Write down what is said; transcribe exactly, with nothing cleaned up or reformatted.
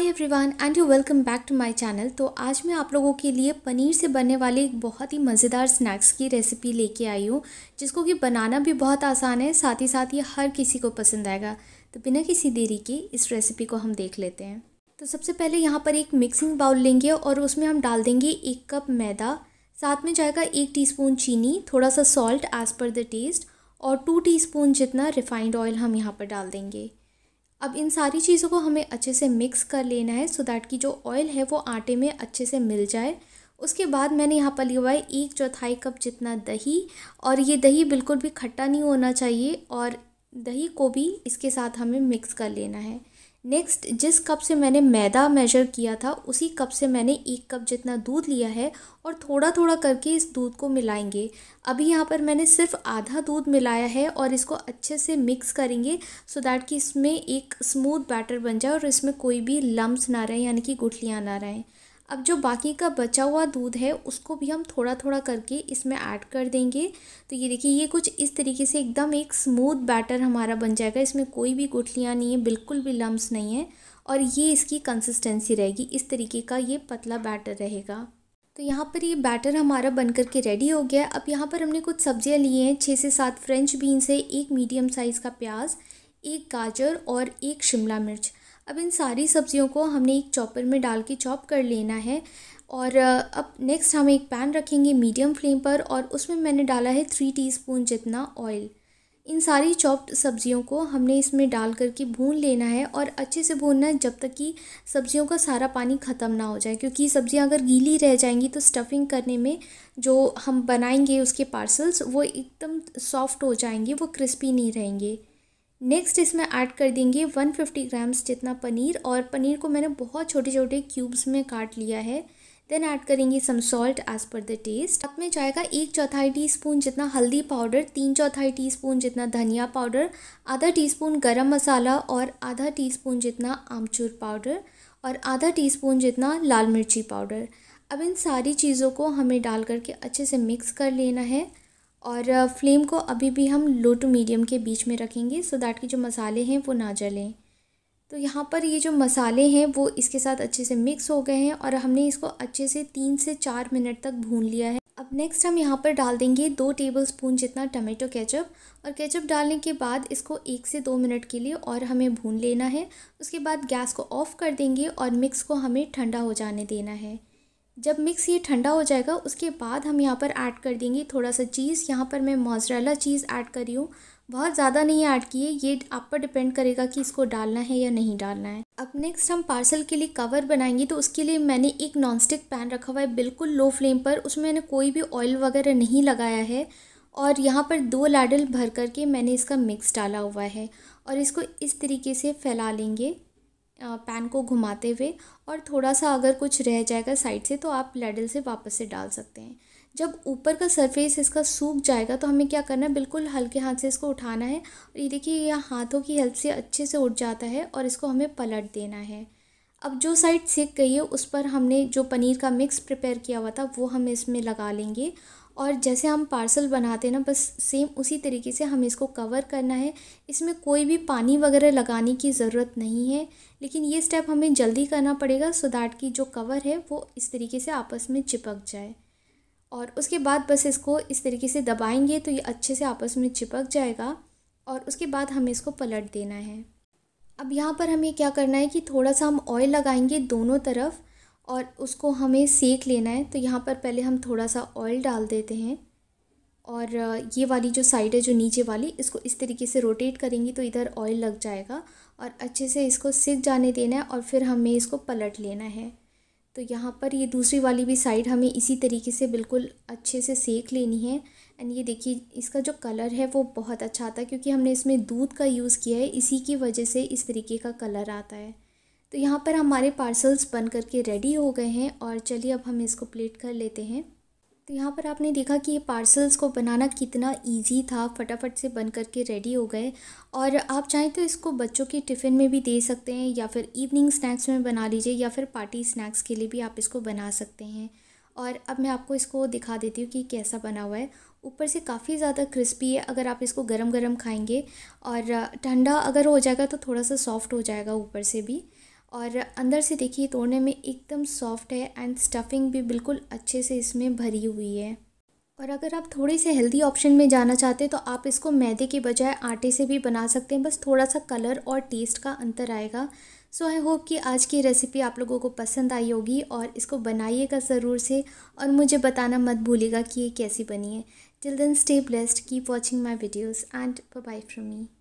Hi everyone and welcome back to my channel. तो आज मैं आप लोगों के लिए पनीर से बनने वाले एक बहुत ही मज़ेदार स्नैक्स की रेसिपी लेके आई हूँ, जिसको कि बनाना भी बहुत आसान है, साथ ही साथ ये हर किसी को पसंद आएगा। तो बिना किसी देरी के इस रेसिपी को हम देख लेते हैं। तो सबसे पहले यहाँ पर एक मिक्सिंग बाउल लेंगे और उसमें हम डाल देंगे एक कप मैदा, साथ में जाएगा एक टी स्पून चीनी, थोड़ा सा salt as per the taste और टू टी स्पून जितना रिफाइंड ऑयल हम यहाँ पर डाल देंगे। अब इन सारी चीज़ों को हमें अच्छे से मिक्स कर लेना है सो दैट कि जो ऑयल है वो आटे में अच्छे से मिल जाए। उसके बाद मैंने यहाँ पर लिया हुआ है एक चौथाई कप जितना दही, और ये दही बिल्कुल भी खट्टा नहीं होना चाहिए और दही को भी इसके साथ हमें मिक्स कर लेना है। नेक्स्ट, जिस कप से मैंने मैदा मेजर किया था उसी कप से मैंने एक कप जितना दूध लिया है और थोड़ा थोड़ा करके इस दूध को मिलाएंगे। अभी यहाँ पर मैंने सिर्फ आधा दूध मिलाया है और इसको अच्छे से मिक्स करेंगे सो दैट कि इसमें एक स्मूथ बैटर बन जाए और इसमें कोई भी लम्ब्स ना रहे, यानी कि गुठलियाँ ना रहें। अब जो बाकी का बचा हुआ दूध है उसको भी हम थोड़ा थोड़ा करके इसमें ऐड कर देंगे। तो ये देखिए, ये कुछ इस तरीके से एकदम एक स्मूथ बैटर हमारा बन जाएगा। इसमें कोई भी गुठलियाँ नहीं है, बिल्कुल भी लम्स नहीं है और ये इसकी कंसिस्टेंसी रहेगी। इस तरीके का ये पतला बैटर रहेगा। तो यहाँ पर ये बैटर हमारा बनकर के रेडी हो गया। अब यहाँ पर हमने कुछ सब्जियाँ ली हैं, छः से सात फ्रेंच बीन्स है, एक मीडियम साइज़ का प्याज, एक गाजर और एक शिमला मिर्च। अब इन सारी सब्जियों को हमने एक चॉपर में डाल के चॉप कर लेना है। और अब नेक्स्ट हम एक पैन रखेंगे मीडियम फ्लेम पर और उसमें मैंने डाला है थ्री टीस्पून जितना ऑयल। इन सारी चॉप्ड सब्जियों को हमने इसमें डाल कर के भून लेना है और अच्छे से भूनना है जब तक कि सब्जियों का सारा पानी ख़त्म ना हो जाए, क्योंकि सब्जियां अगर गीली रह जाएंगी तो स्टफिंग करने में जो हम बनाएंगे उसके पार्सल्स वो एकदम सॉफ्ट हो जाएंगे, वो क्रिस्पी नहीं रहेंगे। नेक्स्ट, इसमें ऐड कर देंगे एक सौ पचास ग्राम्स जितना पनीर, और पनीर को मैंने बहुत छोटे छोटे क्यूब्स में काट लिया है। देन ऐड करेंगे some salt as per the taste. साथ में जाएगा एक चौथाई टीस्पून जितना हल्दी पाउडर, तीन चौथाई टीस्पून जितना धनिया पाउडर, आधा टीस्पून गरम मसाला और आधा टीस्पून जितना आमचूर पाउडर और आधा टीस्पून जितना लाल मिर्ची पाउडर। अब इन सारी चीज़ों को हमें डाल करके अच्छे से मिक्स कर लेना है और फ्लेम को अभी भी हम लो टू मीडियम के बीच में रखेंगे सो दैट कि जो मसाले हैं वो ना जलें। तो यहाँ पर ये जो मसाले हैं वो इसके साथ अच्छे से मिक्स हो गए हैं और हमने इसको अच्छे से तीन से चार मिनट तक भून लिया है। अब नेक्स्ट हम यहाँ पर डाल देंगे दो टेबलस्पून जितना टमेटो केचप, और केचप डालने के बाद इसको एक से दो मिनट के लिए और हमें भून लेना है। उसके बाद गैस को ऑफ़ कर देंगे और मिक्स को हमें ठंडा हो जाने देना है। जब मिक्स ये ठंडा हो जाएगा उसके बाद हम यहाँ पर ऐड कर देंगे थोड़ा सा चीज़। यहाँ पर मैं मोज़रेला चीज़ ऐड करी हूँ, बहुत ज़्यादा नहीं ऐड किए, ये आप पर डिपेंड करेगा कि इसको डालना है या नहीं डालना है। अब नेक्स्ट हम पार्सल के लिए कवर बनाएंगे, तो उसके लिए मैंने एक नॉनस्टिक पैन रखा हुआ है बिल्कुल लो फ्लेम पर। उसमें मैंने कोई भी ऑयल वगैरह नहीं लगाया है और यहाँ पर दो लाडल भर करके मैंने इसका मिक्स डाला हुआ है और इसको इस तरीके से फैला लेंगे पैन को घुमाते हुए, और थोड़ा सा अगर कुछ रह जाएगा साइड से तो आप लैडल से वापस से डाल सकते हैं। जब ऊपर का सरफेस इसका सूख जाएगा तो हमें क्या करना है, बिल्कुल हल्के हाथ से इसको उठाना है और ये देखिए यह हाथों की हेल्प से अच्छे से उठ जाता है और इसको हमें पलट देना है। अब जो साइड सेक गई है उस पर हमने जो पनीर का मिक्स प्रिपेयर किया हुआ था वो हम इसमें लगा लेंगे और जैसे हम पार्सल बनाते हैं ना, बस सेम उसी तरीके से हम इसको कवर करना है। इसमें कोई भी पानी वगैरह लगाने की ज़रूरत नहीं है, लेकिन ये स्टेप हमें जल्दी करना पड़ेगा सो दैट कि जो कवर है वो इस तरीके से आपस में चिपक जाए। और उसके बाद बस इसको इस तरीके से दबाएंगे तो ये अच्छे से आपस में चिपक जाएगा और उसके बाद हमें इसको पलट देना है। अब यहाँ पर हमें क्या करना है कि थोड़ा सा हम ऑयल लगाएंगे दोनों तरफ और उसको हमें सेक लेना है। तो यहाँ पर पहले हम थोड़ा सा ऑयल डाल देते हैं और ये वाली जो साइड है, जो नीचे वाली, इसको इस तरीके से रोटेट करेंगे तो इधर ऑयल लग जाएगा और अच्छे से इसको सिक जाने देना है और फिर हमें इसको पलट लेना है। तो यहाँ पर ये दूसरी वाली भी साइड हमें इसी तरीके से बिल्कुल अच्छे से सेक लेनी है। एंड ये देखिए इसका जो कलर है वो बहुत अच्छा आता है, क्योंकि हमने इसमें दूध का यूज़ किया है, इसी की वजह से इस तरीके का कलर आता है। तो यहाँ पर हमारे पार्सल्स बन करके रेडी हो गए हैं और चलिए अब हम इसको प्लेट कर लेते हैं। तो यहाँ पर आपने देखा कि ये पार्सल्स को बनाना कितना इजी था, फटाफट से बन करके रेडी हो गए। और आप चाहें तो इसको बच्चों के टिफ़िन में भी दे सकते हैं या फिर इवनिंग स्नैक्स में बना लीजिए या फिर पार्टी स्नैक्स के लिए भी आप इसको बना सकते हैं। और अब मैं आपको इसको दिखा देती हूँ कि कैसा बना हुआ है। ऊपर से काफ़ी ज़्यादा क्रिस्पी है, अगर आप इसको गरम गरम खाएंगे, और ठंडा अगर हो जाएगा तो थोड़ा सा सॉफ्ट हो जाएगा ऊपर से भी। और अंदर से देखिए तोड़ने में एकदम सॉफ्ट है एंड स्टफिंग भी बिल्कुल अच्छे से इसमें भरी हुई है। और अगर आप थोड़े से हेल्दी ऑप्शन में जाना चाहते हैं तो आप इसको मैदे के बजाय आटे से भी बना सकते हैं, बस थोड़ा सा कलर और टेस्ट का अंतर आएगा। सो आई होप कि आज की रेसिपी आप लोगों को पसंद आई होगी और इसको बनाइएगा ज़रूर से और मुझे बताना मत भूलिएगा कि ये कैसी बनी है। Till then stay blessed, keep watching my videos and bye bye from me.